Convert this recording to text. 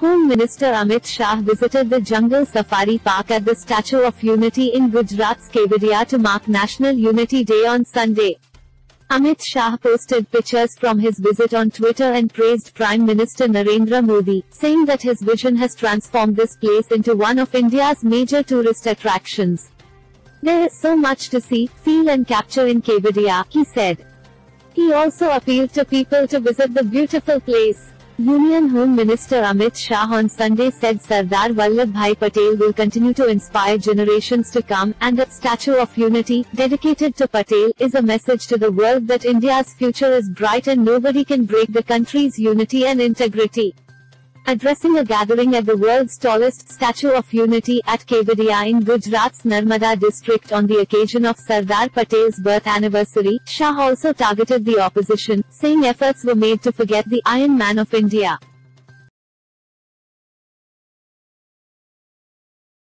Home Minister Amit Shah visited the Jungle Safari Park at the Statue of Unity in Gujarat's Kevadia to mark National Unity Day on Sunday. Amit Shah posted pictures from his visit on Twitter and praised Prime Minister Narendra Modi, saying that his vision has transformed this place into one of India's major tourist attractions. "There is so much to see, feel and capture in Kevadia," he said. He also appealed to people to visit the beautiful place. Union Home Minister Amit Shah on Sunday said Sardar Vallabhbhai Patel will continue to inspire generations to come, and the Statue of Unity, dedicated to Patel, is a message to the world that India's future is bright and nobody can break the country's unity and integrity. Addressing a gathering at the world's tallest Statue of Unity at Kevadia in Gujarat's Narmada district on the occasion of Sardar Patel's birth anniversary, Shah also targeted the opposition, saying efforts were made to forget the Iron Man of India.